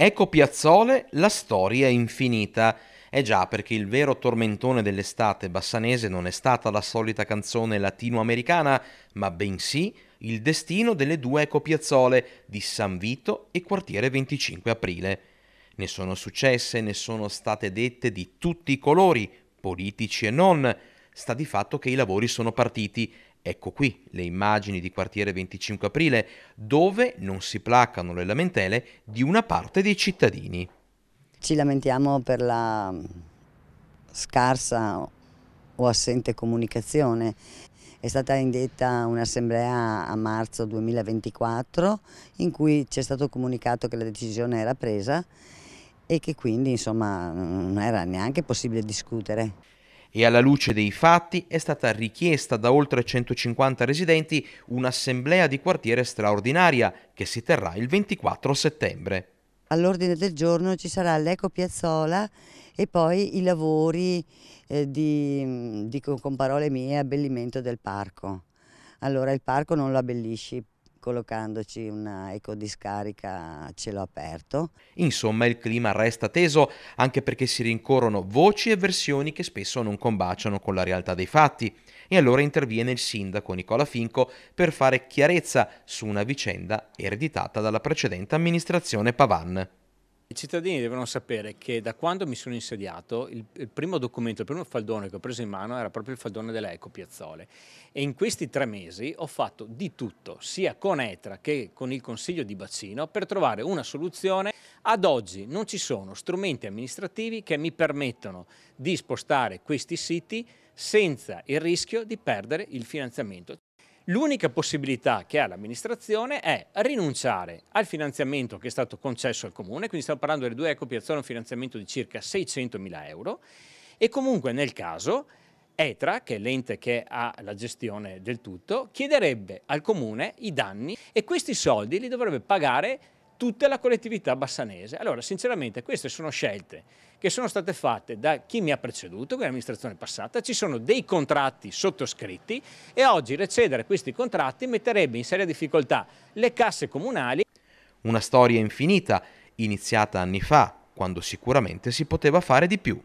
Ecopiazzole, la storia è infinita. Eh già, perché il vero tormentone dell'estate bassanese non è stata la solita canzone latinoamericana, ma bensì il destino delle due ecopiazzole di San Vito e quartiere 25 Aprile. Ne sono successe, ne sono state dette di tutti i colori, politici e non. Sta di fatto che i lavori sono partiti. Ecco qui le immagini di quartiere 25 Aprile, dove non si placano le lamentele di una parte dei cittadini. Ci lamentiamo per la scarsa o assente comunicazione. È stata indetta un'assemblea a marzo 2024 in cui ci è stato comunicato che la decisione era presa e che quindi insomma non era neanche possibile discutere. E alla luce dei fatti è stata richiesta da oltre 150 residenti un'assemblea di quartiere straordinaria che si terrà il 24 settembre. All'ordine del giorno ci sarà l'ecopiazzola e poi i lavori con parole mie, abbellimento del parco. Allora il parco non lo abbellisci collocandoci una ecodiscarica a cielo aperto. Insomma il clima resta teso, anche perché si rincorrono voci e versioni che spesso non combaciano con la realtà dei fatti. E allora interviene il sindaco Nicola Finco per fare chiarezza su una vicenda ereditata dalla precedente amministrazione Pavan. I cittadini devono sapere che da quando mi sono insediato il primo documento, il primo faldone che ho preso in mano era proprio il faldone della Ecopiazzole, e in questi 3 mesi ho fatto di tutto, sia con Etra che con il Consiglio di Bacino, per trovare una soluzione. Ad oggi non ci sono strumenti amministrativi che mi permettono di spostare questi siti senza il rischio di perdere il finanziamento. L'unica possibilità che ha l'amministrazione è rinunciare al finanziamento che è stato concesso al comune, quindi stiamo parlando delle due ecopiazzole, un finanziamento di circa 600.000 euro, e comunque nel caso Etra, che è l'ente che ha la gestione del tutto, chiederebbe al comune i danni e questi soldi li dovrebbe pagare tutta la collettività bassanese. Allora sinceramente queste sono scelte che sono state fatte da chi mi ha preceduto, quindi l'amministrazione passata, ci sono dei contratti sottoscritti e oggi recedere questi contratti metterebbe in seria difficoltà le casse comunali. Una storia infinita, iniziata anni fa, quando sicuramente si poteva fare di più.